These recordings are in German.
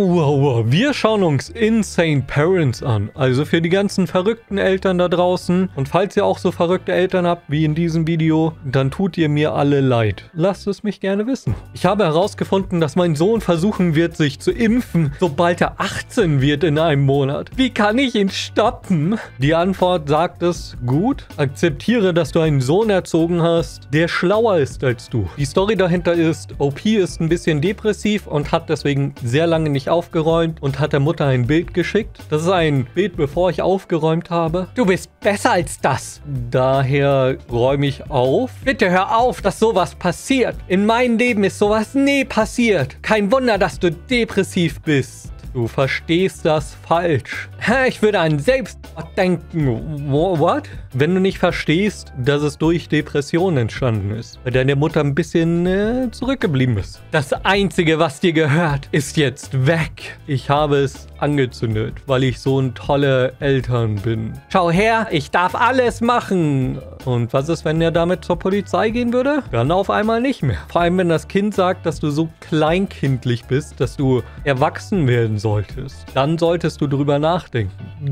Wow. Wir schauen uns Insane Parents an. Also für die ganzen verrückten Eltern da draußen. Und falls ihr auch so verrückte Eltern habt wie in diesem Video, dann tut ihr mir alle leid. Lasst es mich gerne wissen. Ich habe herausgefunden, dass mein Sohn versuchen wird, sich zu impfen, sobald er 18 wird in einem Monat. Wie kann ich ihn stoppen? Die Antwort sagt es gut. Akzeptiere, dass du einen Sohn erzogen hast, der schlauer ist als du. Die Story dahinter ist, OP ist ein bisschen depressiv und hat deswegen sehr lange nicht aufgeräumt und hat der Mutter ein Bild geschickt. Das ist ein Bild, bevor ich aufgeräumt habe. Du bist besser als das. Daher räume ich auf. Bitte hör auf, dass sowas passiert. In meinem Leben ist sowas nie passiert. Kein Wunder, dass du depressiv bist. Du verstehst das falsch. Ich würde an Selbstmord denken. What? Wenn du nicht verstehst, dass es durch Depression entstanden ist, weil deine Mutter ein bisschen zurückgeblieben ist. Das Einzige, was dir gehört, ist jetzt weg. Ich habe es angezündet, weil ich so ein toller Eltern bin. Schau her, ich darf alles machen. Und was ist, wenn er damit zur Polizei gehen würde? Dann auf einmal nicht mehr. Vor allem, wenn das Kind sagt, dass du so kleinkindlich bist, dass du erwachsen werden solltest, dann solltest du drüber nachdenken.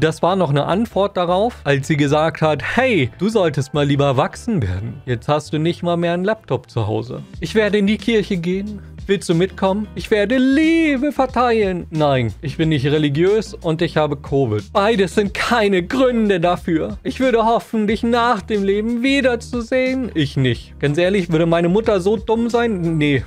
Das war noch eine Antwort darauf, als sie gesagt hat, hey, du solltest mal lieber erwachsen werden. Jetzt hast du nicht mal mehr einen Laptop zu Hause. Ich werde in die Kirche gehen. Willst du mitkommen? Ich werde Liebe verteilen. Nein, ich bin nicht religiös und ich habe Covid. Beides sind keine Gründe dafür. Ich würde hoffen, dich nach dem Leben wiederzusehen. Ich nicht. Ganz ehrlich, würde meine Mutter so dumm sein? Nee,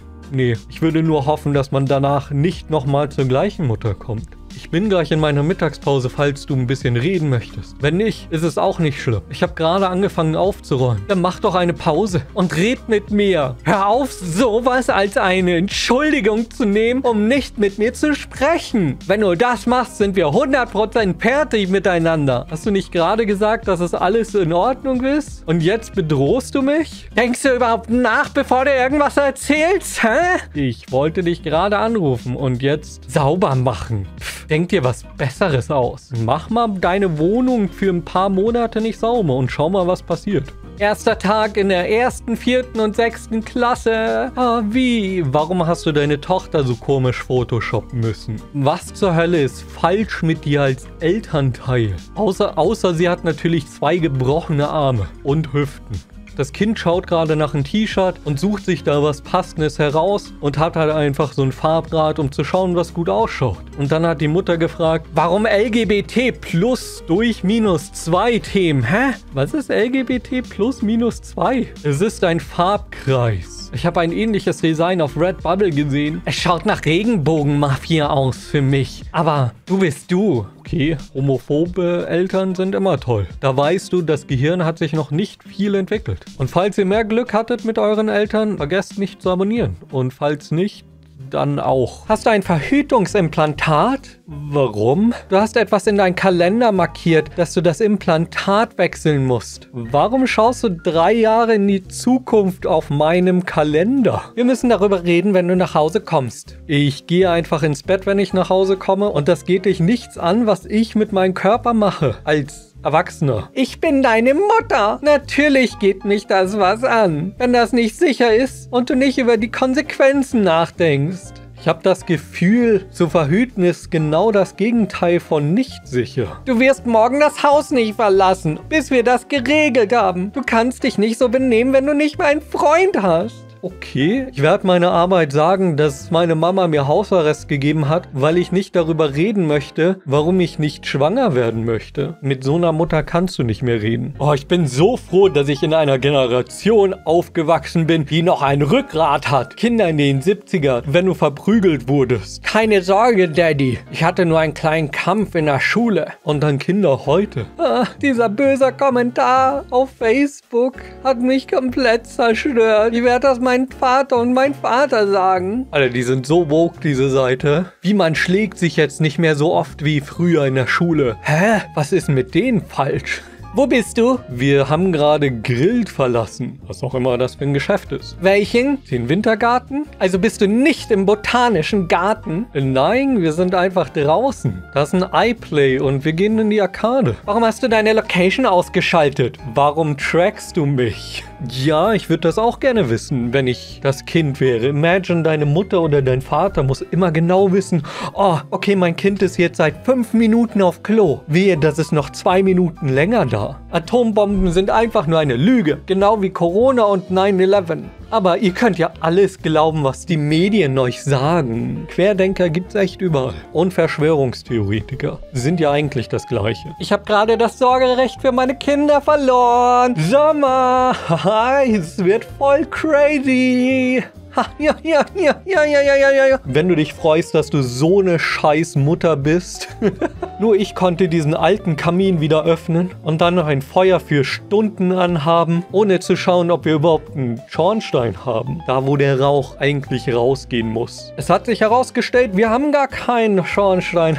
ich würde nur hoffen, dass man danach nicht nochmal zur gleichen Mutter kommt. Ich bin gleich in meiner Mittagspause, falls du ein bisschen reden möchtest. Wenn nicht, ist es auch nicht schlimm. Ich habe gerade angefangen aufzuräumen. Dann mach doch eine Pause und red mit mir. Hör auf, sowas als eine Entschuldigung zu nehmen, um nicht mit mir zu sprechen. Wenn du das machst, sind wir 100% fertig miteinander. Hast du nicht gerade gesagt, dass es alles in Ordnung ist? Und jetzt bedrohst du mich? Denkst du überhaupt nach, bevor du irgendwas erzählst? Hä? Ich wollte dich gerade anrufen und jetzt sauber machen. Denk dir was Besseres aus. Mach mal deine Wohnung für ein paar Monate nicht sauber und schau mal, was passiert. Erster Tag in der 1., 4. und 6. Klasse. Oh, wie? Warum hast du deine Tochter so komisch photoshoppen müssen? Was zur Hölle ist falsch mit dir als Elternteil? Außer sie hat natürlich 2 gebrochene Arme und Hüften. Das Kind schaut gerade nach einem T-Shirt und sucht sich da was Passendes heraus und hat halt einfach so ein Farbrad, um zu schauen, was gut ausschaut. Und dann hat die Mutter gefragt, warum LGBT plus durch minus 2 Themen? Hä? Was ist LGBT plus minus 2? Es ist ein Farbkreis. Ich habe ein ähnliches Design auf Redbubble gesehen. Es schaut nach Regenbogenmafia aus für mich. Aber du bist du. Okay, homophobe Eltern sind immer toll. Da weißt du, das Gehirn hat sich noch nicht viel entwickelt. Und falls ihr mehr Glück hattet mit euren Eltern, vergesst nicht zu abonnieren. Und falls nicht, dann auch. Hast du ein Verhütungsimplantat? Warum? Du hast etwas in deinen Kalender markiert, dass du das Implantat wechseln musst. Warum schaust du 3 Jahre in die Zukunft auf meinem Kalender? Wir müssen darüber reden, wenn du nach Hause kommst. Ich gehe einfach ins Bett, wenn ich nach Hause komme, und das geht dich nichts an, was ich mit meinem Körper mache als Erwachsener. Ich bin deine Mutter. Natürlich geht mich das was an, wenn das nicht sicher ist und du nicht über die Konsequenzen nachdenkst. Ich habe das Gefühl, zu verhüten ist genau das Gegenteil von nicht sicher. Du wirst morgen das Haus nicht verlassen, bis wir das geregelt haben. Du kannst dich nicht so benehmen, wenn du nicht mal einen Freund hast. Okay, ich werde meiner Arbeit sagen, dass meine Mama mir Hausarrest gegeben hat, weil ich nicht darüber reden möchte, warum ich nicht schwanger werden möchte. Mit so einer Mutter kannst du nicht mehr reden. Oh, ich bin so froh, dass ich in einer Generation aufgewachsen bin, die noch ein Rückgrat hat. Kinder in den 70ern, wenn du verprügelt wurdest. Keine Sorge, Daddy. Ich hatte nur einen kleinen Kampf in der Schule. Und dann Kinder heute. Ah, dieser böse Kommentar auf Facebook hat mich komplett zerstört. Ich werde das mal mein Vater und mein Vater sagen. Alter, die sind so woke, diese Seite. Wie, man schlägt sich jetzt nicht mehr so oft wie früher in der Schule. Hä? Was ist mit denen falsch? Wo bist du? Wir haben gerade Grillt verlassen. Was auch immer das für ein Geschäft ist. Welchen? Den Wintergarten? Also bist du nicht im botanischen Garten? Nein, wir sind einfach draußen. Das ist ein iPlay und wir gehen in die Arcade. Warum hast du deine Location ausgeschaltet? Warum trackst du mich? Ja, ich würde das auch gerne wissen, wenn ich das Kind wäre. Imagine, deine Mutter oder dein Vater muss immer genau wissen, oh, okay, mein Kind ist jetzt seit 5 Minuten auf Klo. Wehe, das ist noch 2 Minuten länger da. Atombomben sind einfach nur eine Lüge. Genau wie Corona und 9/11. Aber ihr könnt ja alles glauben, was die Medien euch sagen. Querdenker gibt's echt überall. Und Verschwörungstheoretiker sind ja eigentlich das Gleiche. Ich habe gerade das Sorgerecht für meine Kinder verloren. Sommer, hi, es wird voll crazy. Ha, ja. Wenn du dich freust, dass du so eine scheiß Mutter bist. Nur ich konnte diesen alten Kamin wieder öffnen und dann noch ein Feuer für Stunden anhaben, ohne zu schauen, ob wir überhaupt einen Schornstein haben. Da, wo der Rauch eigentlich rausgehen muss. Es hat sich herausgestellt, wir haben gar keinen Schornstein.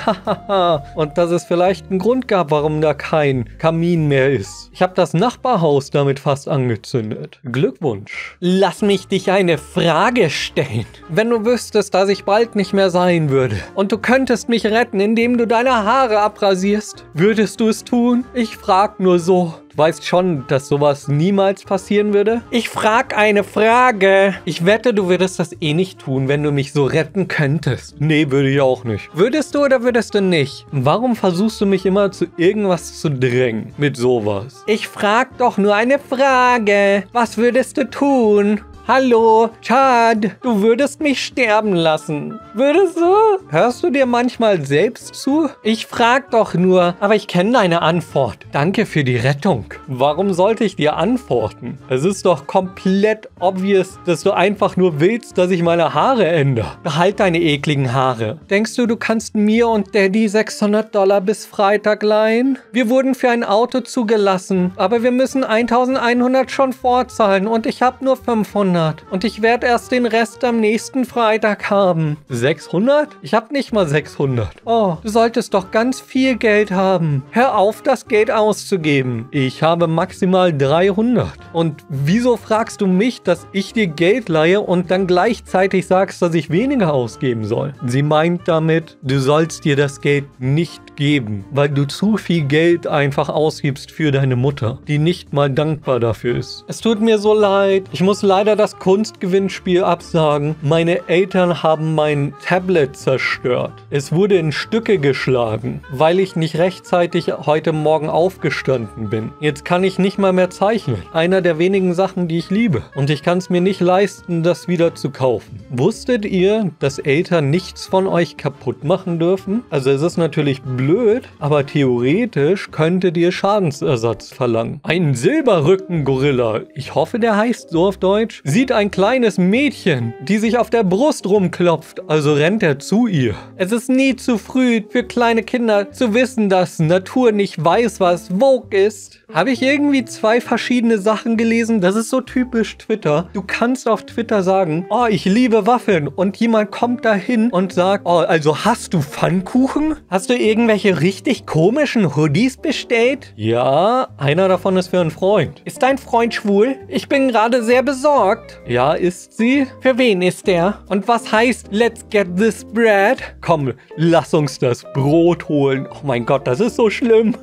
Und dass es vielleicht einen Grund gab, warum da kein Kamin mehr ist. Ich habe das Nachbarhaus damit fast angezündet. Glückwunsch. Lass mich dich eine Frage stellen. Wenn du wüsstest, dass ich bald nicht mehr sein würde und du könntest mich retten, indem du deine Haare abrasierst, würdest du es tun? Ich frag nur so. Du weißt schon, dass sowas niemals passieren würde? Ich frag eine Frage. Ich wette, du würdest das eh nicht tun, wenn du mich so retten könntest. Nee, würde ich auch nicht. Würdest du oder würdest du nicht? Warum versuchst du mich immer zu irgendwas zu drängen mit sowas? Ich frag doch nur eine Frage. Was würdest du tun? Hallo, Chad, du würdest mich sterben lassen. Würdest du? Hörst du dir manchmal selbst zu? Ich frag doch nur, aber ich kenne deine Antwort. Danke für die Rettung. Warum sollte ich dir antworten? Es ist doch komplett obvious, dass du einfach nur willst, dass ich meine Haare ändere. Behalt deine ekligen Haare. Denkst du, du kannst mir und Daddy $600 bis Freitag leihen? Wir wurden für ein Auto zugelassen, aber wir müssen 1100 schon vorzahlen und ich habe nur 500. Und ich werde erst den Rest am nächsten Freitag haben. 600? Ich habe nicht mal 600. Oh, du solltest doch ganz viel Geld haben. Hör auf, das Geld auszugeben. Ich habe maximal 300. Und wieso fragst du mich, dass ich dir Geld leihe und dann gleichzeitig sagst, dass ich weniger ausgeben soll? Sie meint damit, du sollst dir das Geld nicht geben, weil du zu viel Geld einfach ausgibst für deine Mutter, die nicht mal dankbar dafür ist. Es tut mir so leid. Ich muss leider das Kunstgewinnspiel absagen. Meine Eltern haben mein Tablet zerstört. Es wurde in Stücke geschlagen, weil ich nicht rechtzeitig heute Morgen aufgestanden bin. Jetzt kann ich nicht mal mehr zeichnen. Einer der wenigen Sachen, die ich liebe. Und ich kann es mir nicht leisten, das wieder zu kaufen. Wusstet ihr, dass Eltern nichts von euch kaputt machen dürfen? Also es ist natürlich blöd, aber theoretisch könntet ihr Schadensersatz verlangen. Ein Silberrücken-Gorilla. Ich hoffe, der heißt so auf Deutsch. Sieht ein kleines Mädchen, die sich auf der Brust rumklopft, also rennt er zu ihr. Es ist nie zu früh für kleine Kinder zu wissen, dass Natur nicht weiß, was Vogue ist. Habe ich irgendwie 2 verschiedene Sachen gelesen? Das ist so typisch Twitter. Du kannst auf Twitter sagen, oh, ich liebe Waffeln. Und jemand kommt dahin und sagt, oh, also hast du Pfannkuchen? Hast du irgendwelche richtig komischen Hoodies bestellt? Ja, einer davon ist für einen Freund. Ist dein Freund schwul? Ich bin gerade sehr besorgt. Ja, ist sie? Für wen ist der? Und was heißt, let's get this bread? Komm, lass uns das Brot holen. Oh mein Gott, das ist so schlimm.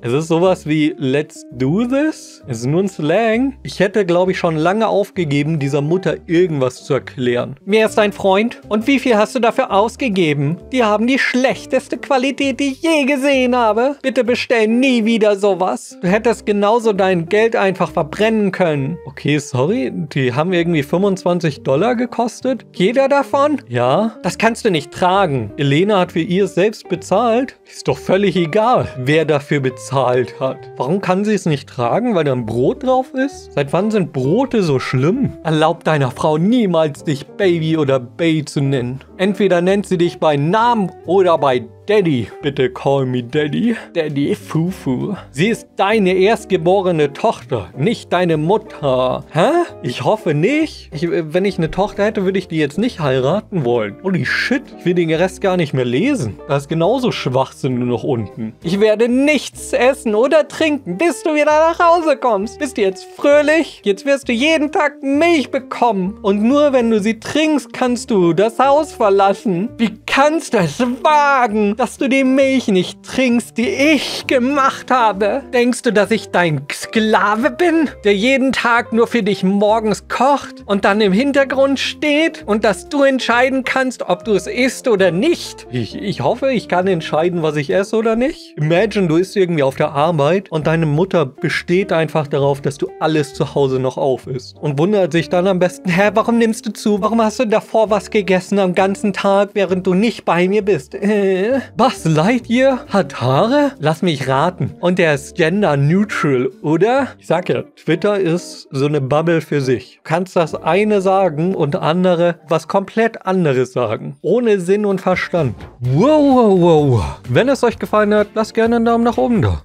Es ist sowas wie, let's do this? Es ist nur ein Slang. Ich hätte, glaube ich, schon lange aufgegeben, dieser Mutter irgendwas zu erklären. Wer ist dein Freund? Und wie viel hast du dafür ausgegeben? Die haben die schlechteste Qualität, die ich je gesehen habe. Bitte bestell nie wieder sowas. Du hättest genauso dein Geld einfach verbrennen können. Okay, sorry. Die haben irgendwie $25 gekostet. Jeder davon? Ja. Das kannst du nicht tragen. Elena hat für ihr es selbst bezahlt. Ist doch völlig egal, wer dafür bezahlt hat. Warum kann sie es nicht tragen, weil da ein Brot drauf ist? Seit wann sind Brote so schlimm? Erlaub deiner Frau niemals, dich Baby oder Bay zu nennen. Entweder nennt sie dich bei Namen oder bei Daddy. Bitte call me Daddy. Daddy Fufu. Sie ist deine erstgeborene Tochter, nicht deine Mutter. Hä? Ich hoffe nicht. Wenn ich eine Tochter hätte, würde ich die jetzt nicht heiraten wollen. Holy shit. Ich will den Rest gar nicht mehr lesen. Da ist genauso Schwachsinn nur noch unten. Ich werde nichts essen oder trinken, bis du wieder nach Hause kommst. Bist du jetzt fröhlich? Jetzt wirst du jeden Tag Milch bekommen. Und nur wenn du sie trinkst, kannst du das Haus verlassen. Wie kannst du es wagen, dass du die Milch nicht trinkst, die ich gemacht habe? Denkst du, dass ich dein Sklave bin, der jeden Tag nur für dich morgens kocht und dann im Hintergrund steht und dass du entscheiden kannst, ob du es isst oder nicht? Ich hoffe, ich kann entscheiden, was ich esse oder nicht. Imagine, du isst irgendwie auf der Arbeit und deine Mutter besteht einfach darauf, dass du alles zu Hause noch auf isst und wundert sich dann am besten, hä, warum nimmst du zu? Warum hast du davor was gegessen am ganzen Tag, während du nicht bei mir bist? Was, Lightyear hat Haare? Lass mich raten. Und der ist gender neutral, oder? Ich sag ja, Twitter ist so eine Bubble für sich. Du kannst das eine sagen und andere was komplett anderes sagen. Ohne Sinn und Verstand. Wow, wow, wow. Wenn es euch gefallen hat, lasst gerne einen Daumen nach oben da.